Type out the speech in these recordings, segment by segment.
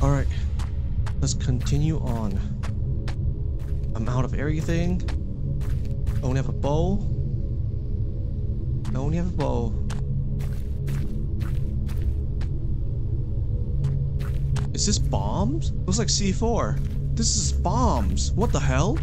All right, let's continue on. I'm out of everything. I only have a bow. I only have a bow. Is this bombs? Looks like C4. This is bombs. What the hell?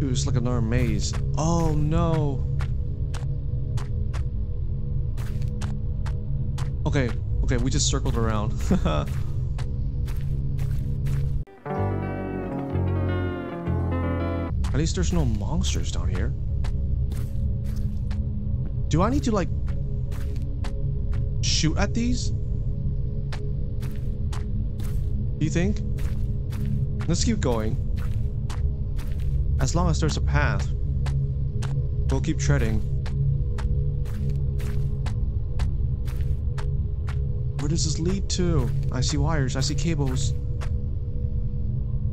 Dude, it's like another maze. Oh no. Okay, okay, we just circled around. At least there's no monsters down here. Do I need to like shoot at these? Do you think? Let's keep going. As long as there's a path, we'll keep treading. Where does this lead to? I see wires, I see cables.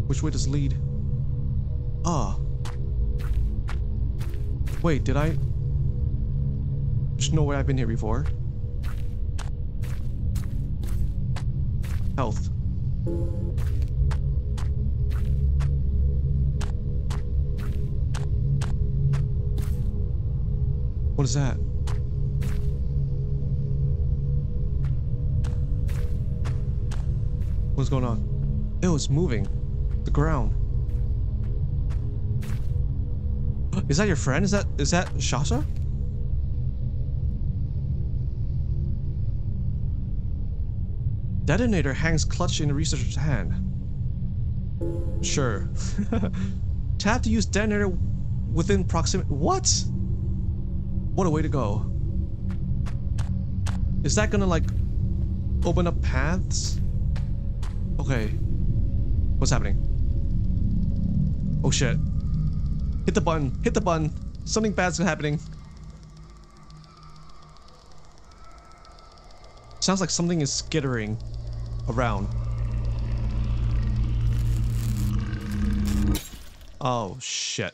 Which way does it lead? Ah. Wait, did I? There's no way I've been here before. Health. What is that? What's going on? Ew, it's moving. The ground. Is that your friend? Is that Shasha? Detonator hangs clutched in the researcher's hand. Sure. Tap to use detonator within proximity. What? What a way to go. Is that gonna like open up paths? Okay. What's happening? Oh shit. Hit the button. Hit the button. Something bad's happening. Sounds like something is skittering around. Oh shit.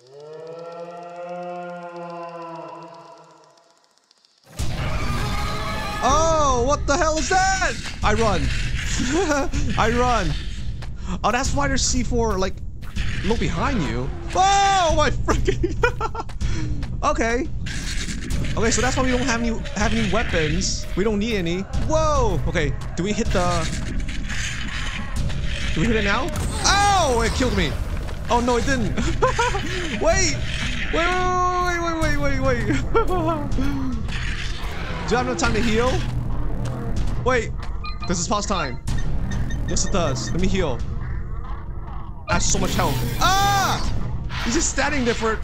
Oh, what the hell is that? I run. I run. Oh, that's why there's C4 like look behind you. Oh my freaking. Okay. Okay, so that's why we don't have any weapons. We don't need any. Whoa. Okay. Do we hit the? Do we hit it now? Oh, it killed me. Oh no, it didn't. Wait. Wait. Do I have no time to heal? Wait, this is pause time. Yes, it does. Let me heal. I have so much health. Ah! He's just standing there for...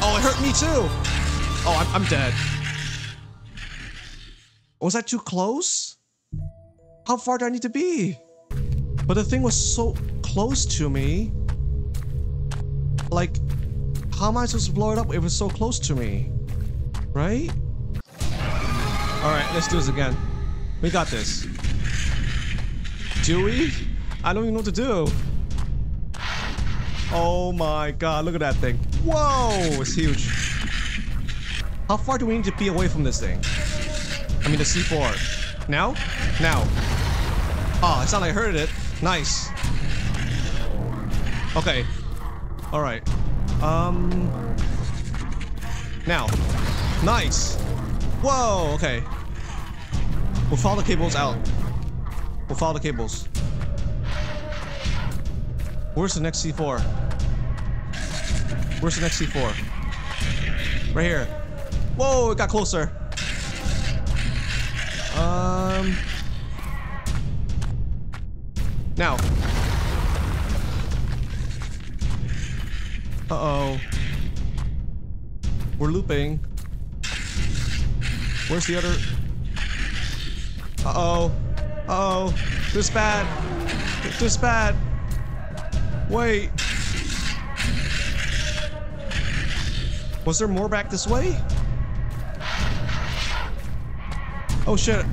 Oh, it hurt me too. Oh, I'm dead. Was that too close? How far do I need to be? But the thing was so close to me. Like, how am I supposed to blow it up if it was so close to me? Right? Alright, let's do this again. We got this. Do we? I don't even know what to do. Oh my god, look at that thing. Whoa, it's huge. How far do we need to be away from this thing? I mean the C4. Now? Now. Oh, it sounded like I heard it. Nice. Okay. Alright. Now. Nice. Whoa, okay. We'll follow the cables out. We'll follow the cables. Where's the next C4? Where's the next C4? Right here. Whoa, it got closer. Now. Uh-oh. We're looping. Where's the other? Uh-oh. Uh-oh. This is bad. This is bad. Wait. Was there more back this way? Oh shit.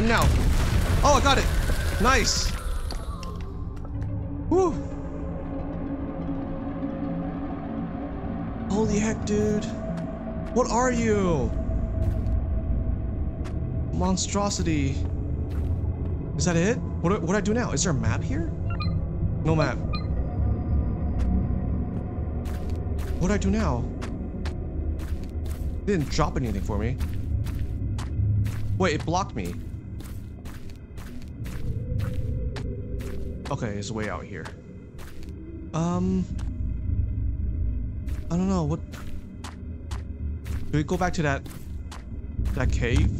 Now. Oh, I got it. Nice. Woo. Holy heck, dude. What are you? Monstrosity. Is that it? What do I do now? Is there a map here? No map. What do I do now? It didn't drop anything for me. Wait, it blocked me. Okay, it's way out here. I don't know, what... Do we go back to that cave?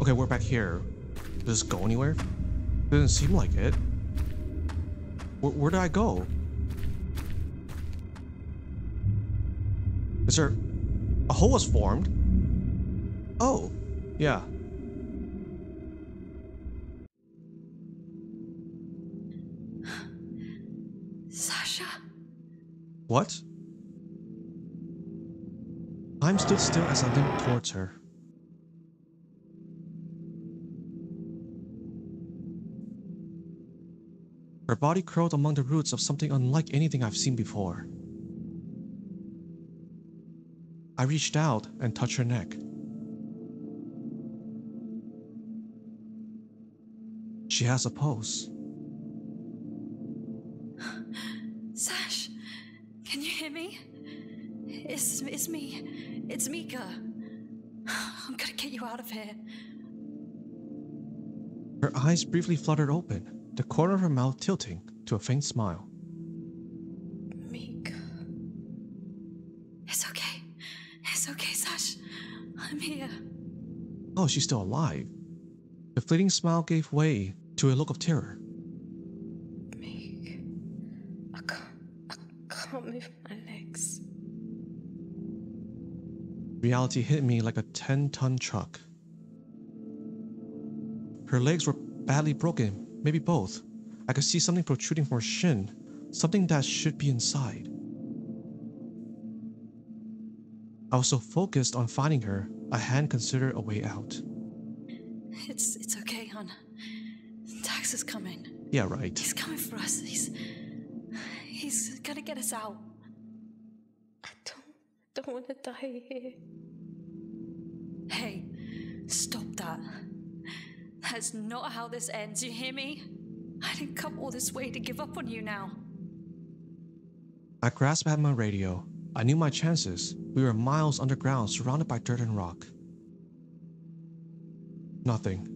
Okay, we're back here. Does this go anywhere? Doesn't seem like it. Where did I go? Is there... A hole was formed? Oh, yeah. Sasha? What? Time stood still as I limped towards her. Her body curled among the roots of something unlike anything I've seen before. I reached out and touched her neck. She has a pulse. Sash, can you hear me? It's me. It's Mika. I'm gonna get you out of here. Her eyes briefly fluttered open. The corner of her mouth tilting to a faint smile. Mika. It's okay, Sash. I'm here. Oh, she's still alive. The fleeting smile gave way to a look of terror. Mika, I can't move my legs. Reality hit me like a 10-ton truck. Her legs were badly broken. Maybe both. I could see something protruding from her shin, something that should be inside. I was so focused on finding her, I hadn't considered a way out. It's okay, hon. Dax is coming. Yeah, right. He's coming for us. He's gonna get us out. I don't want to die here. Hey, stop that. That's not how this ends, you hear me? I didn't come all this way to give up on you now. I grasped at my radio. I knew my chances. We were miles underground, surrounded by dirt and rock. Nothing.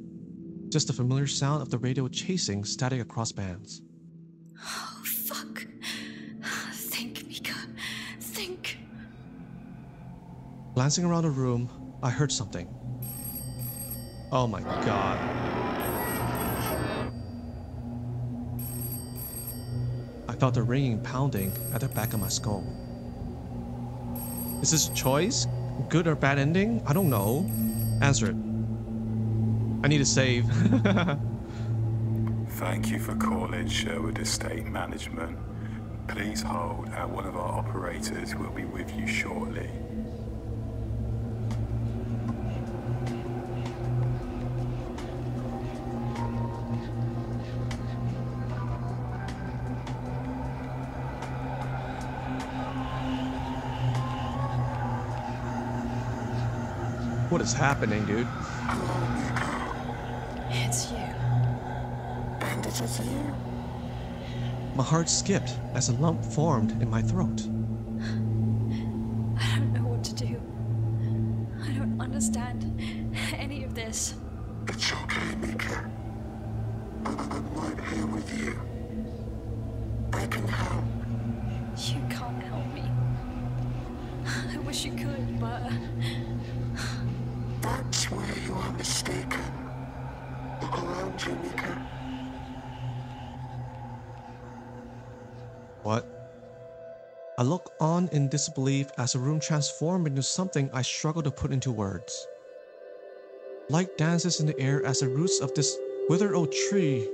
Just the familiar sound of the radio chasing static across bands. Oh, fuck. Think, Mika. Think. Glancing around the room, I heard something. Oh my god. I felt the ringing pounding at the back of my skull. Is this a choice? Good or bad ending? I don't know. Answer it. I need a save. Thank you for calling Sherwood Estate Management. Please hold and one of our operators will be with you shortly. What is happening, dude? It's you. Bandages you. My heart skipped as a lump formed in my throat. I don't know what to do. I don't understand any of this. It's okay, Mika. I'm right here with you. I can help. You can't help me. I wish you could, but... That's where you are mistaken. Look around you, Mika. What? I look on in disbelief as the room transformed into something I struggle to put into words. Light dances in the air as the roots of this withered old tree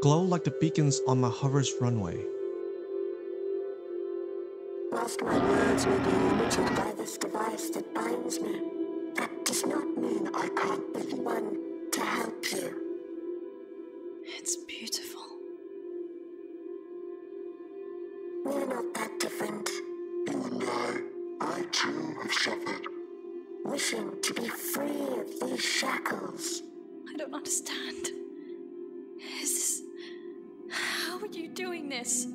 glow like the beacons on my hover's runway. Whilst my words may be limited by this device that binds me, does not mean I can't be the one to help you. It's beautiful. We're not that different. You and I too have suffered. Wishing to be free of these shackles. I don't understand. How are you doing this?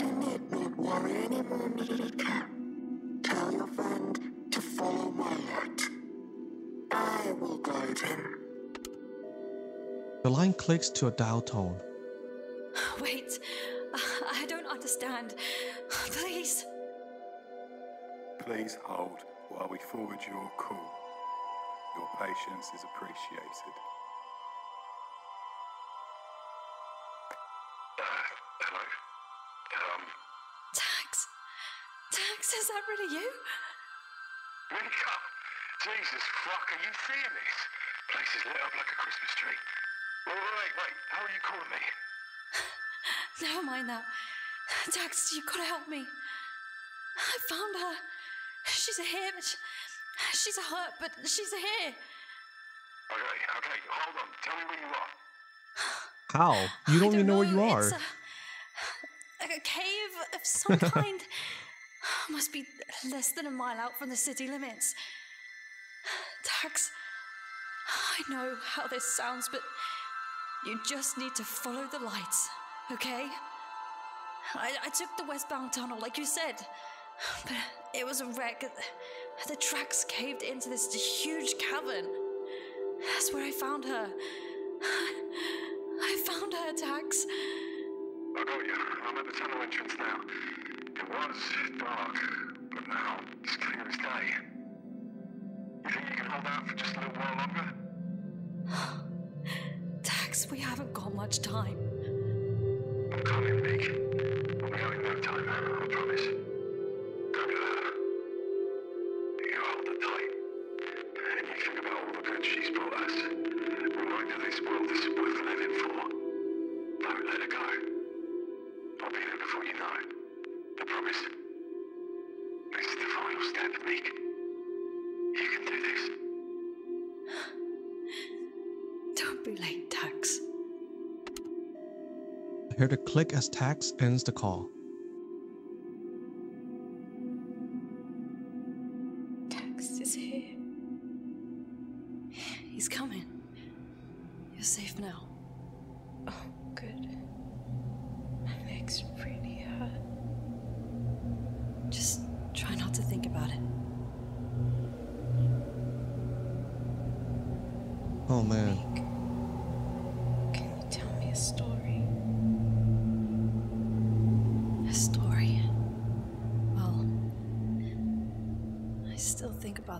You need not worry anymore, Mirika. Tell your friend to follow my light. I will guide him. The line clicks to a dial tone. Wait, I don't understand. Please. Please hold while we forward your call. Your patience is appreciated. Hello? Tax? Tax, is that really you? Wake up! Jesus fuck, are you seeing this? Place is lit up like a Christmas tree. Well, wait, how are you calling me? Never mind that. Tax, you gotta help me. I found her. She's here, but she's hurt, but she's here. Okay, hold on. Tell me where you are. How? You don't even know where you are. It's a cave of some kind. Must be less than a mile out from the city limits. Tax, I know how this sounds, but you just need to follow the lights, okay? I took the westbound tunnel, like you said, but it was a wreck. The tracks caved into this huge cavern. That's where I found her. I found her, Tax. I got you. I'm at the tunnel entrance now. It was dark, but now it's clear as day. You think you can hold out for just a little while longer? Tax, we haven't got much time. I'm coming, Meek. I'll be out in no time, I promise. Hear the click as Tax ends the call. Tax is here. He's coming. You're safe now. Oh, good. My legs really hurt. Just try not to think about it. Oh, man.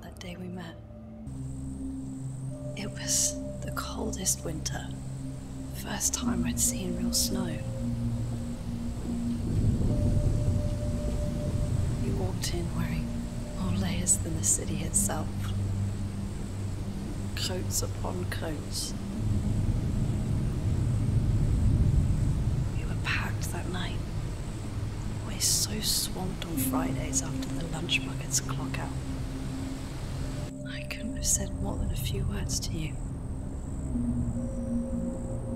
That day we met. It was the coldest winter. First time I'd seen real snow. We walked in wearing more layers than the city itself. Coats upon coats. We were packed that night. We're so swamped on Fridays after the lunch buckets clock out. Said more than a few words to you.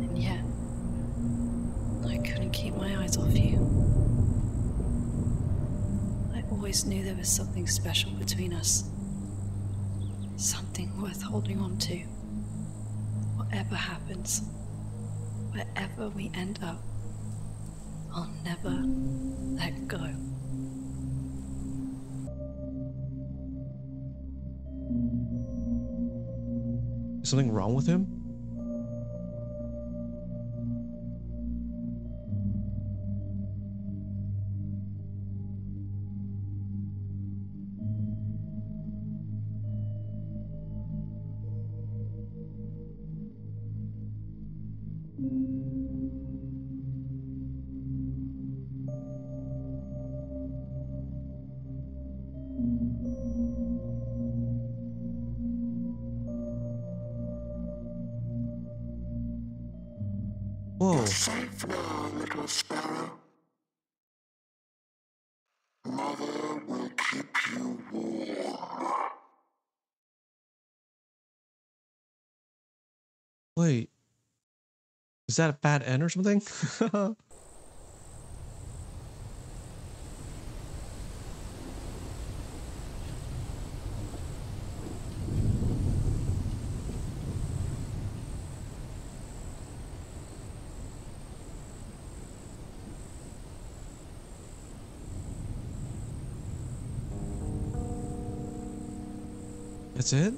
And yet, I couldn't keep my eyes off you. I always knew there was something special between us. Something worth holding on to. Whatever happens, wherever we end up, I'll never let go. Something wrong with him? Wait. Is that a fat N or something? That's it?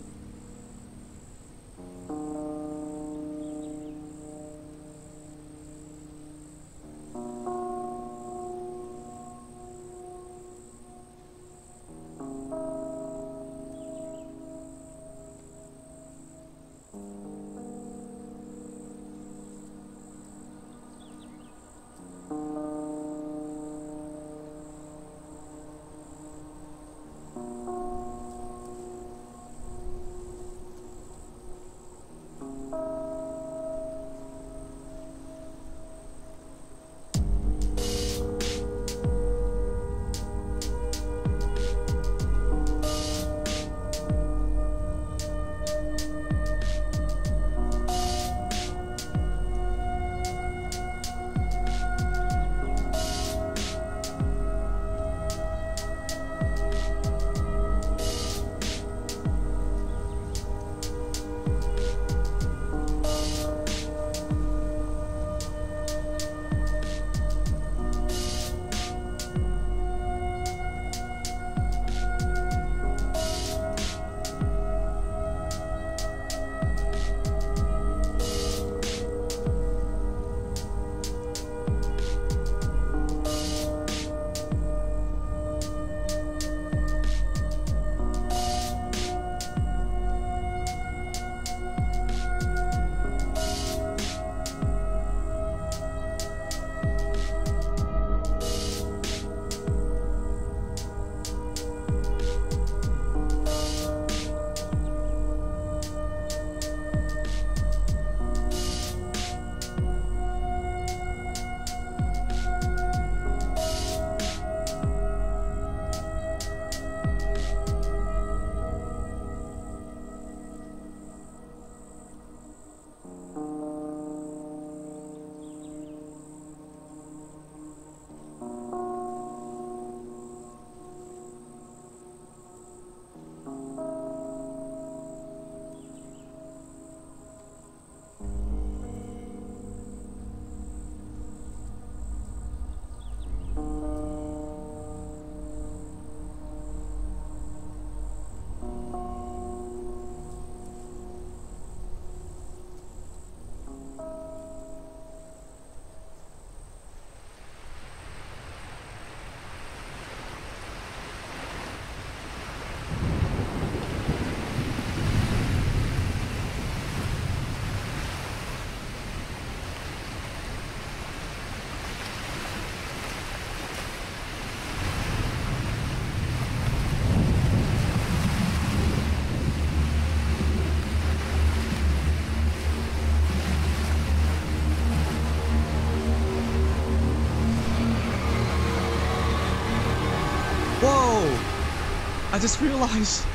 I just realized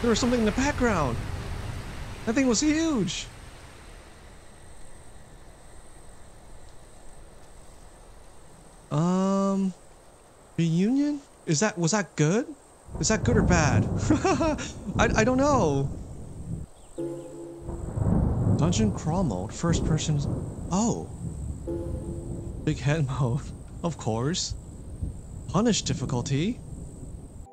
there was something in the background. That thing was huge. Reunion? Was that good? Is that good or bad? I don't know. Dungeon crawl mode, first person. Oh. Big head mode, of course. Punish difficulty.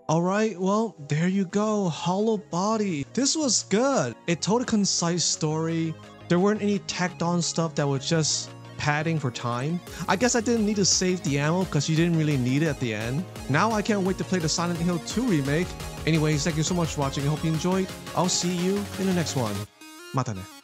Alright, well, there you go, Hollowbody. This was good. It told a concise story. There weren't any tacked on stuff that was just padding for time. I guess I didn't need to save the ammo because you didn't really need it at the end. Now I can't wait to play the Silent Hill 2 remake. Anyways, thank you so much for watching. I hope you enjoyed. I'll see you in the next one. Mata ne.